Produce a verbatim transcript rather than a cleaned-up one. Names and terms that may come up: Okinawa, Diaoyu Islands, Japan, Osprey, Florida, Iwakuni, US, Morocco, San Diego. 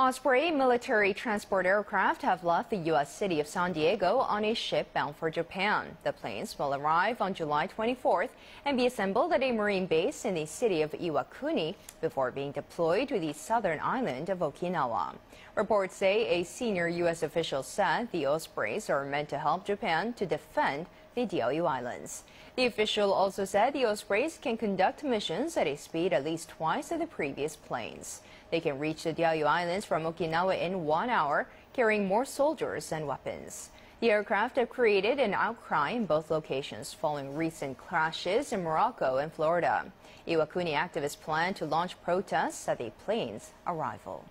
Osprey military transport aircraft have left the U S city of San Diego on a ship bound for Japan. The planes will arrive on July twenty-fourth and be assembled at a marine base in the city of Iwakuni before being deployed to the southern island of Okinawa. Reports say a senior U S official said the Ospreys are meant to help Japan to defend the Diaoyu Islands. The official also said the Ospreys can conduct missions at a speed at least twice of the previous planes. They can reach the Diaoyu Islands from Okinawa in one hour, carrying more soldiers and weapons. The aircraft have created an outcry in both locations following recent crashes in Morocco and Florida. Iwakuni activists plan to launch protests at the plane's arrival.